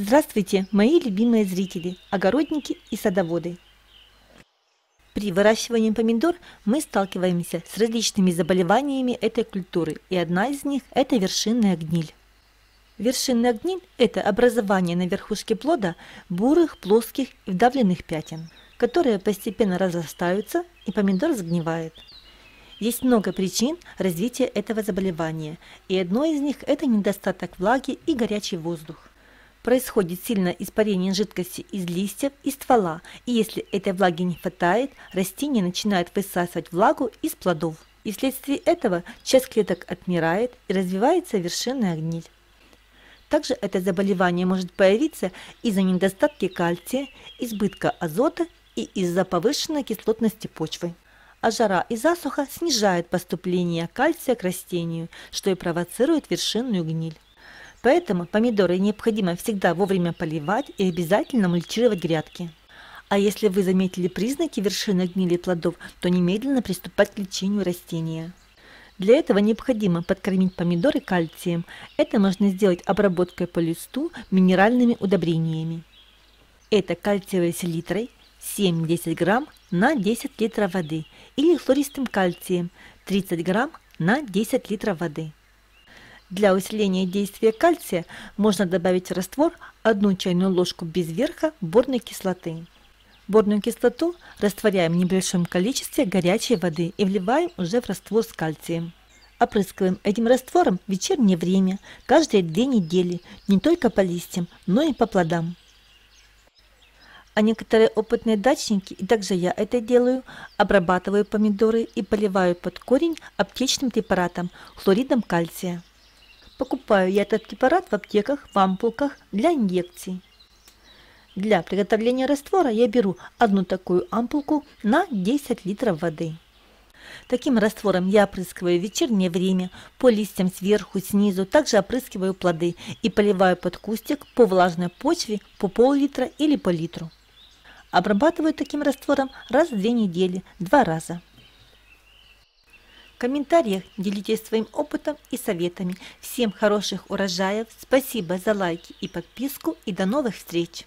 Здравствуйте, мои любимые зрители, огородники и садоводы! При выращивании помидор мы сталкиваемся с различными заболеваниями этой культуры, и одна из них – это вершинная гниль. Вершинная гниль – это образование на верхушке плода бурых, плоских и вдавленных пятен, которые постепенно разрастаются, и помидор сгнивает. Есть много причин развития этого заболевания, и одной из них – это недостаток влаги и горячий воздух. Происходит сильное испарение жидкости из листьев и ствола, и если этой влаги не хватает, растение начинает высасывать влагу из плодов. И вследствие этого часть клеток отмирает и развивается вершинная гниль. Также это заболевание может появиться из-за недостатка кальция, избытка азота и из-за повышенной кислотности почвы. А жара и засуха снижают поступление кальция к растению, что и провоцирует вершинную гниль. Поэтому помидоры необходимо всегда вовремя поливать и обязательно мульчировать грядки. А если вы заметили признаки вершины гнили плодов, то немедленно приступать к лечению растения. Для этого необходимо подкормить помидоры кальцием. Это можно сделать обработкой по листу минеральными удобрениями. Это кальциевой селитрой 7-10 грамм на 10 литров воды или хлористым кальцием 30 грамм на 10 литров воды. Для усиления действия кальция можно добавить в раствор 1 чайную ложку без верха борной кислоты. Борную кислоту растворяем в небольшом количестве горячей воды и вливаем уже в раствор с кальцием. Опрыскиваем этим раствором в вечернее время, каждые 2 недели, не только по листьям, но и по плодам. А некоторые опытные дачники, и также я это делаю, обрабатываю помидоры и поливаю под корень аптечным препаратом хлоридом кальция. Покупаю я этот препарат в аптеках, в ампулках для инъекций. Для приготовления раствора я беру одну такую ампулку на 10 литров воды. Таким раствором я опрыскиваю в вечернее время, по листьям сверху, снизу, также опрыскиваю плоды и поливаю под кустик по влажной почве по пол-литра или по литру. Обрабатываю таким раствором раз в 2 недели, 2 раза. В комментариях делитесь своим опытом и советами. Всем хороших урожаев, спасибо за лайки и подписку и до новых встреч!